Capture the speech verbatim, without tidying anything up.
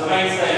the right side.